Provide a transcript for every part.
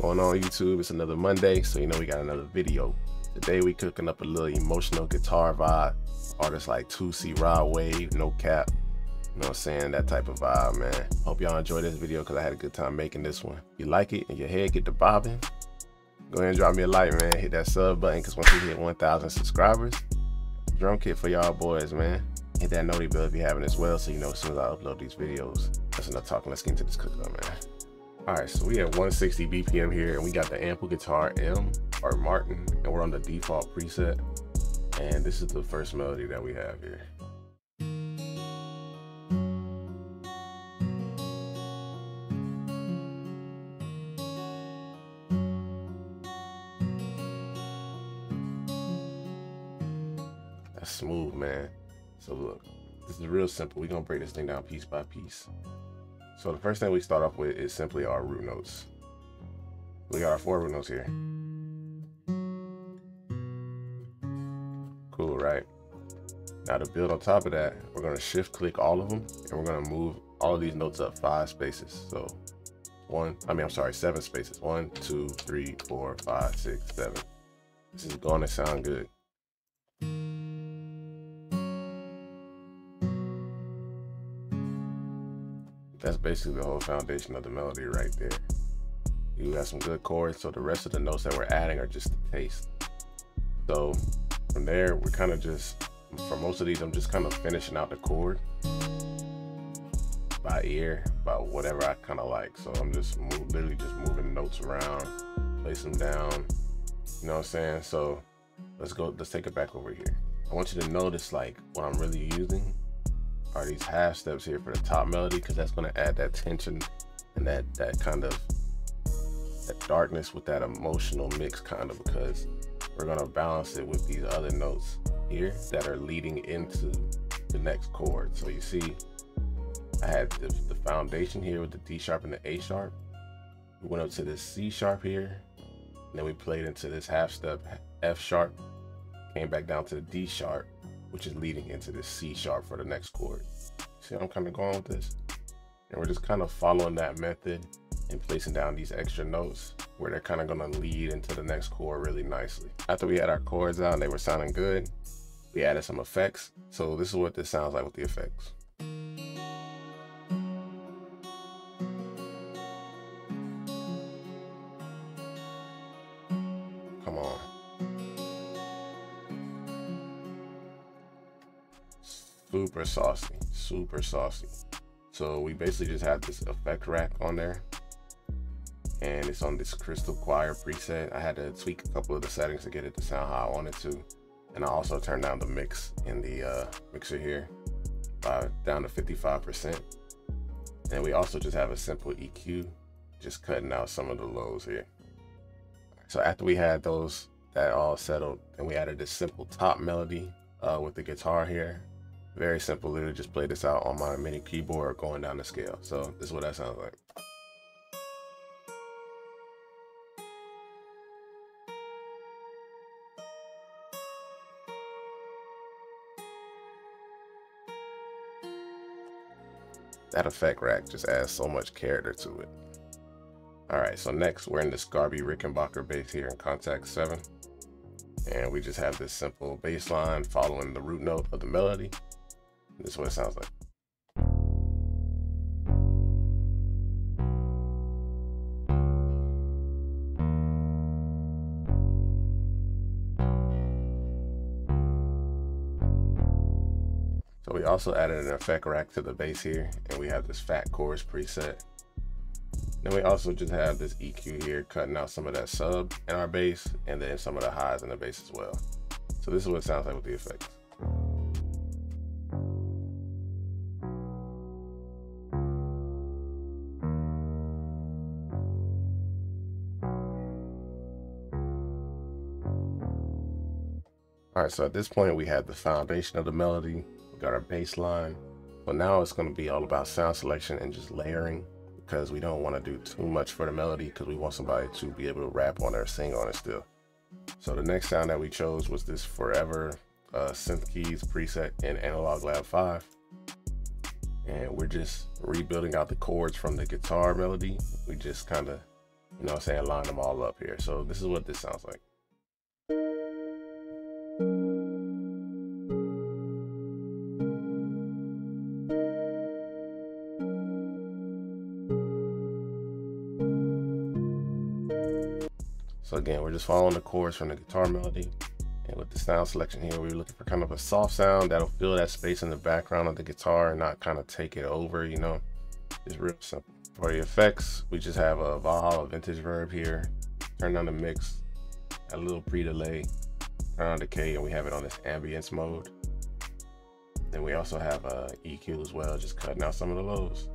going on YouTube? It's another Monday, so you know we got another video. Today we cooking up a little emotional guitar vibe. Artists like Toosii, Rod Wave, No Cap. You know what I'm saying? That type of vibe, man. Hope y'all enjoy this video because I had a good time making this one. If you like it and your head get to bobbing, go ahead and drop me a like, man. Hit that sub button because once we hit 1,000 subscribers, drum kit for y'all boys, man. Hit that noti bell if you haven't as well so you know as soon as I upload these videos. That's enough talking. Let's get into this cookout, man. All right, so we at 160 BPM here and we got the Ample Guitar M or Martin and we're on the default preset. And this is the first melody that we have here. That's smooth, man. So look, this is real simple. We're gonna break this thing down piece by piece. So the first thing we start off with is simply our root notes. We got our four root notes here. Cool, right? Now to build on top of that, we're gonna shift click all of them and we're gonna move all of these notes up 5 spaces. So 7 spaces. 1, 2, 3, 4, 5, 6, 7. This is gonna sound good. That's basically the whole foundation of the melody right there. You got some good chords, so the rest of the notes that we're adding are just the taste. So from there, we're kind of just, for most of these, I'm just kind of finishing out the chord by ear, by whatever I kind of like. So I'm just literally just moving notes around, place them down, you know what I'm saying? So let's take it back over here. I want you to notice like what I'm really using are these half steps here for the top melody, because that's going to add that tension and that kind of that darkness with that emotional mix kind of, because we're going to balance it with these other notes here that are leading into the next chord. So you see I had the foundation here with the D sharp and the A sharp. We went up to this C sharp here, and then we played into this half step F sharp, came back down to the D sharp, which is leading into the C sharp for the next chord. See how I'm kind of going with this? And we're just kind of following that method and placing down these extra notes where they're kind of going to lead into the next chord really nicely. After we had our chords out and they were sounding good, we added some effects. So this is what this sounds like with the effects. Come on. Super saucy, super saucy. So we basically just have this effect rack on there, and it's on this crystal choir preset. I had to tweak a couple of the settings to get it to sound how I wanted to, and I also turned down the mix in the mixer here down to 55%. And we also just have a simple EQ, just cutting out some of the lows here. So after we had those that all settled, and we added this simple top melody with the guitar here. Very simple, literally just play this out on my mini keyboard going down the scale. So this is what that sounds like. That effect rack just adds so much character to it. All right, so next we're in the Scarby Rickenbacker bass here in Kontakt 7. And we just have this simple bass line following the root note of the melody. This is what it sounds like. So we also added an effect rack to the bass here, and we have this fat chorus preset. Then we also just have this EQ here, cutting out some of that sub in our bass, and then some of the highs in the bass as well. So this is what it sounds like with the effects. All right, so at this point we have the foundation of the melody, we got our bass line, but now it's going to be all about sound selection and just layering, because we don't want to do too much for the melody because we want somebody to be able to rap on it or sing on it still. So the next sound that we chose was this Forever synth keys preset in Analog Lab 5. And we're just rebuilding out the chords from the guitar melody. We just kind of you know what I'm saying, line them all up here. So this is what this sounds like. So again, we're just following the chords from the guitar melody. And with the sound selection here, we're looking for kind of a soft sound that'll fill that space in the background of the guitar and not kind of take it over, you know, just real simple. For the effects, we just have a Valhalla Vintage Verb here. Turn on the mix, a little pre-delay, turn on decay, and we have it on this ambience mode. Then we also have a EQ as well, just cutting out some of the lows.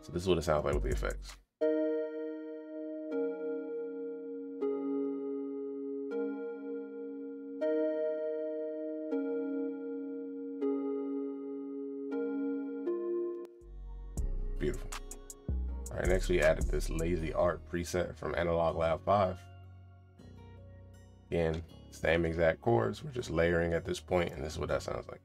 So this is what it sounds like with the effects. Beautiful. All right, next we added this lazy art preset from Analog Lab 5. Again, same exact chords. We're just layering at this point, and this is what that sounds like.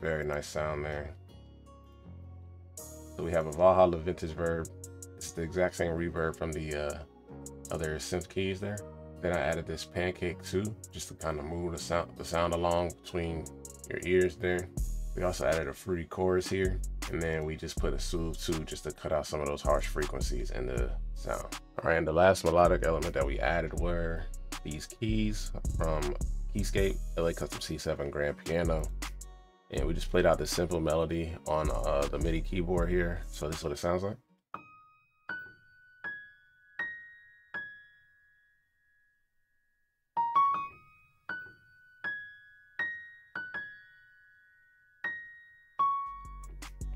Very nice sound there. So we have a Valhalla Vintage Verb. It's the exact same reverb from the other synth keys there. Then I added this pancake too, just to kind of move the sound along between your ears there. We also added a free chorus here, and then we just put a soothe too, just to cut out some of those harsh frequencies in the sound. All right, and the last melodic element that we added were these keys from Keyscape LA Custom C7 Grand Piano. And we just played out this simple melody on the MIDI keyboard here. So this is what it sounds like.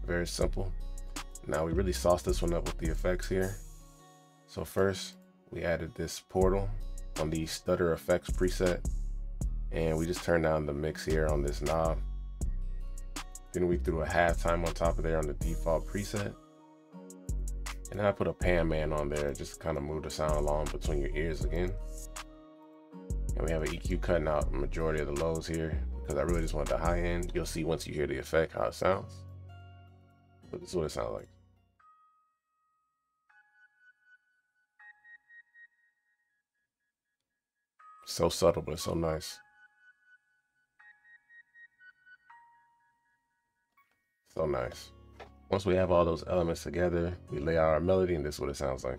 Very simple. Now we really sauced this one up with the effects here. So first we added this portal on the stutter effects preset, and we just turned down the mix here on this knob. Then we threw a halftime on top of there on the default preset. And then I put a pan man on there just to kind of move the sound along between your ears again. And we have an EQ cutting out the majority of the lows here because I really just want the high end. You'll see once you hear the effect how it sounds. But this is what it sounds like. So subtle, but so nice. So nice. Once we have all those elements together, we lay out our melody, and this is what it sounds like.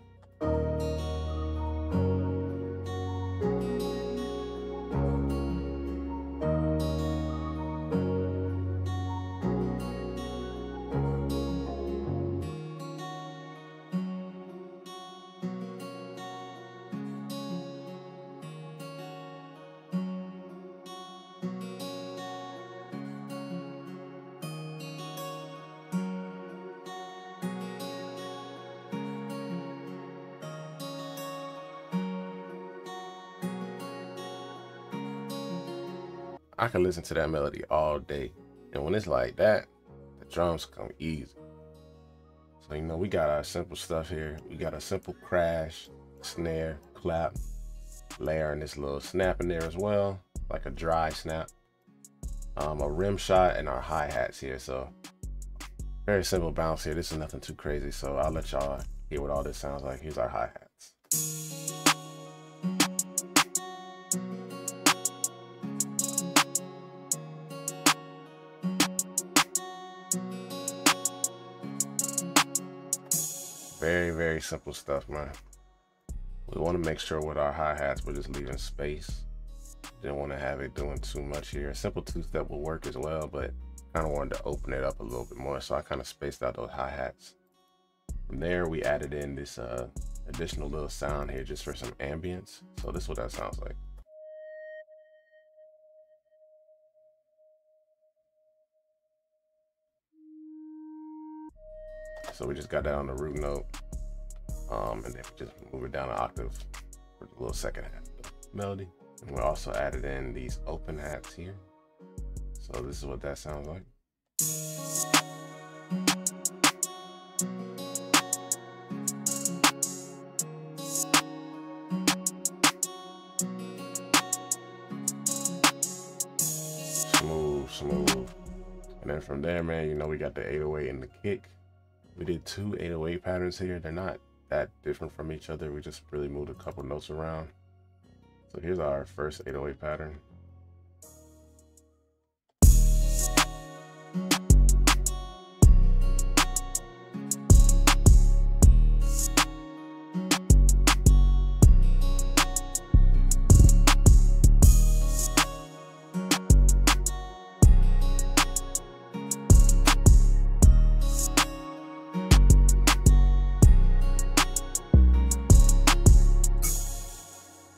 I can listen to that melody all day. And when it's like that, the drums come easy. So, you know, we got our simple stuff here. We got a simple crash, snare, clap, layering this little snap in there as well, like a dry snap, a rim shot, and our hi-hats here. So very simple bounce here. This is nothing too crazy. So I'll let y'all hear what all this sounds like. Here's our hi-hats. Very, very simple stuff, man. We want to make sure with our hi-hats, we're just leaving space. Didn't want to have it doing too much here. A simple two-step will work as well, but kind of wanted to open it up a little bit more. So I kind of spaced out those hi-hats. From there, we added in this additional little sound here just for some ambience. So this is what that sounds like. So we just got that on the root note, and then we just move it down an octave for the little second half of the melody. And we also added in these open hats here. So this is what that sounds like. smooth. And then from there, man, you know, we got the 808 and the kick. We did two 808 patterns here. They're not that different from each other. We just really moved a couple notes around. So here's our first 808 pattern.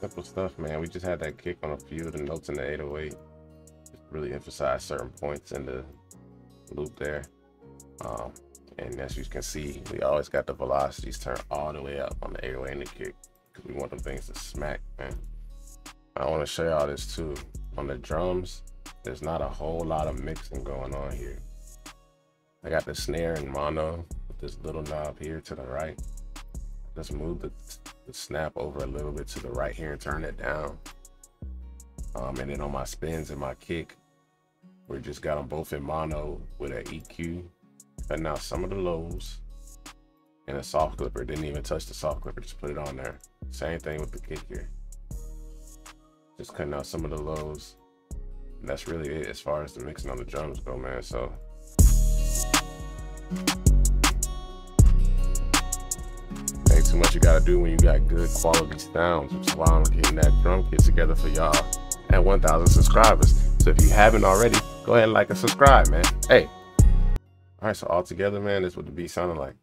Simple stuff, man. We just had that kick on a few of the notes in the 808. Just really emphasize certain points in the loop there. And as you can see, we always got the velocities turned all the way up on the 808 and the kick, because we want them things to smack, man. I want to show y'all this too. On the drums, there's not a whole lot of mixing going on here. I got the snare in mono with this little knob here to the right. Just move the snap over a little bit to the right here and turn it down. And then on my spins and my kick, we just got them both in mono with an EQ, cutting out some of the lows, and a soft clipper. Didn't even touch the soft clipper, just put it on there. Same thing with the kick here. Just cutting out some of the lows. And that's really it as far as the mixing on the drums go, man. So. What you gotta do when you got good quality sounds, which is why I'm getting that drum kit together for y'all and 1,000 subscribers. So if you haven't already, go ahead and like and subscribe, man. Hey, all right, so all together, man, this is what the beat sounded like.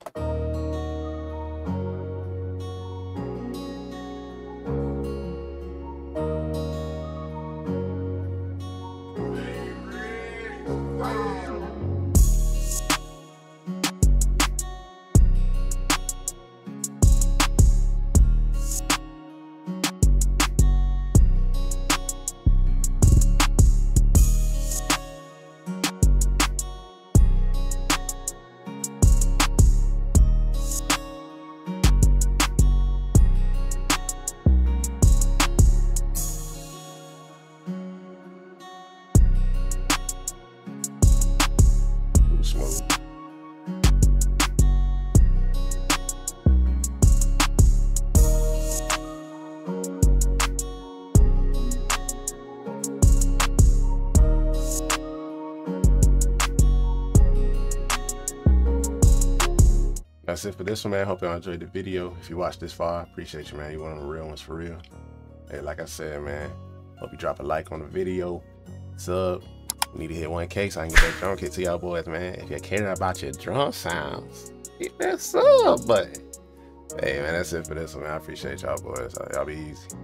That's it for this one, man. Hope y'all enjoyed the video. If you watched this far, appreciate you, man. You one of the real ones for real. Hey, like I said, man, hope you drop a like on the video. Sub. We need to hit 1K so I can get that drum kit to y'all boys, man. If you're caring about your drum sounds, hit that sub button. Hey, man, that's it for this one, man. I appreciate y'all boys. Y'all be easy.